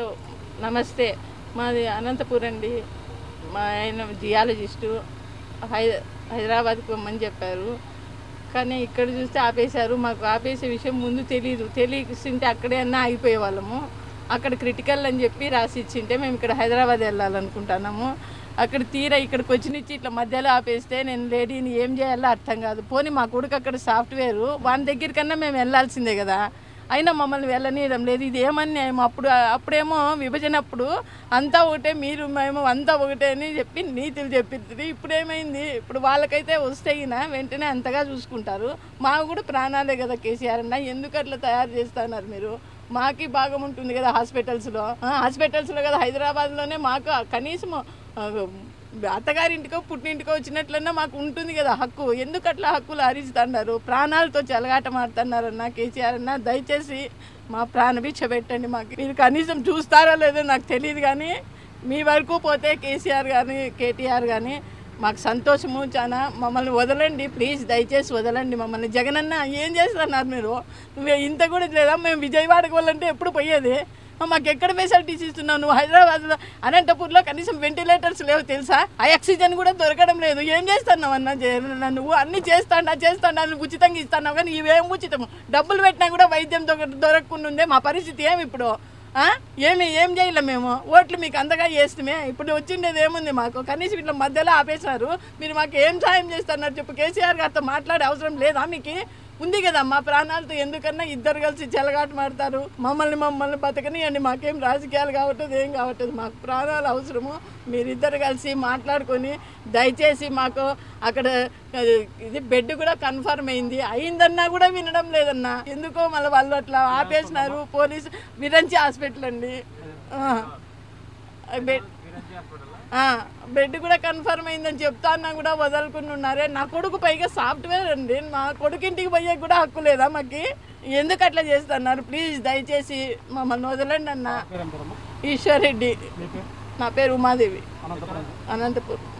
hello నమస్తే మాది అనంతపూర్ అండి మా ఆయన జియాలజిస్ట్ హైదరాబాద్ కు మని చెప్పారు కానీ ఇక్కడ చూస్తే ఆపేశారు మాకు ఆపేసే విషయం ముందు తెలియదు తెలిసింటే అక్కడే అన్న ఆగిపోయే వాళ్ళము అక్కడ క్రిటికల్ అని చెప్పి రాసి ఇచ్చింటే మేము ఇక్కడ హైదరాబాద్ వెళ్ళాలి అనుకుంటున్నాము అక్కడ తీరా ఇక్కడికి వచ్చినిచ్చి ఇట్లా మధ్యలో ఆపేస్తే నేను లేడీని ఏం చేయాలో అర్థం కాదు పోని మా కొడుకు అక్కడ సాఫ్ట్‌వేర్ వాని దగ్గరకన్నా మేము వెళ్ళాల్సిందే కదా అయినా మమ్మల్ని వెళ్ళనీయడం లేదు ఇది ఏమన్యాయం అప్పుడేమో విభజనప్పుడు అంతా ఒకటే మీరు మేము అంతా ఒకటే అని చెప్పి నీతులు చెప్పిద్ది ఇప్పుడు ఏమైంది ఇప్పుడు వాళ్ళకైతే వస్తేయినా వెంటనే అంతగా చూసుకుంటారు మాకు కూడా ప్రాణాలే కదా కేసీఆర్ అన్న ఎందుకు అట్లా తయారు చేస్తున్నారు మీరు మాకి భాగం ఉంటుంది కదా హాస్పిటల్స్లో కదా హైదరాబాద్లోనే మాకు కనీసం అత్తగారింటికో పుట్టినింటికో వచ్చినట్లన్నా మాకు ఉంటుంది కదా హక్కు ఎందుకు అట్లా హక్కులు హరిస్తున్నారు ప్రాణాలతో చెలగాటమాడుతున్నారన్న కేసీఆర్ అన్న దయచేసి మా ప్రాణ భిక్ష పెట్టండి మాకు మీరు కనీసం చూస్తారో లేదో నాకు తెలియదు కానీ మీ వరకు పోతే కేసీఆర్ కానీ కేటీఆర్ కానీ మాకు సంతోషము చాలా మమ్మల్ని వదలండి ప్లీజ్ దయచేసి వదలండి మమ్మల్ని జగన్ అన్న ఏం చేస్తున్నారు మీరు ఇంత కూడా లేదా మేము విజయవాడకు వాళ్ళంటే ఎప్పుడు పోయేది మాకెక్కడ ఫెసిలిటీస్ ఇస్తున్నావు నువ్వు హైదరాబాద్లో అనంతపూర్లో కనీసం వెంటిలేటర్స్ లేవు తెలుసా ఆ ఆక్సిజన్ కూడా దొరకడం లేదు ఏం చేస్తున్నావు అన్న నువ్వు అన్నీ చేస్తాడా ఉచితంగా ఇస్తున్నావు కానీ ఇవేం ఉచితము డబ్బులు పెట్టినా కూడా వైద్యం దొరకకుండా ఉందే మా పరిస్థితి ఏమి ఇప్పుడు ఏం చేయలేము మేము ఓట్లు మీకు అంతగా చేస్తామే ఇప్పుడు వచ్చిండేది ఏముంది మాకు కనీసం ఇట్లా మధ్యలో ఆపేశారు మీరు మాకు ఏం సాయం చేస్తున్నారు చెప్పు కేసీఆర్ గారితో మాట్లాడే అవసరం లేదా మీకు ఉంది కదా మా ప్రాణాలతో ఎందుకన్నా ఇద్దరు కలిసి చెలగాట మాడతారు మమ్మల్ని బతకనియండి మాకేం రాజకీయాలు కావట్లేదు ఏం కావట్లేదు మాకు ప్రాణాలు అవసరము మీరిద్దరు కలిసి మాట్లాడుకొని దయచేసి మాకు అక్కడ ఇది బెడ్ కూడా కన్ఫర్మ్ అయిందన్నా కూడా వినడం లేదన్నా ఎందుకో మళ్ళీ వాళ్ళు అట్లా ఆపేసినారు పోలీసు విరంచి హాస్పిటల్ అండి బెడ్ కూడా కన్ఫర్మ్ అయిందని చెప్తా అన్నా కూడా వదలకుండా ఉన్నారే నా కొడుకు పైగా సాఫ్ట్వేర్ అండి నా కొడుకింటికి పోయే కూడా హక్కు లేదా మాకు ఎందుకు అట్లా చేస్తున్నారు ప్లీజ్ దయచేసి మమ్మల్ని వదలండి అన్న ఈశ్వర్ రెడ్డి నా పేరు ఉమాదేవి అనంతపురం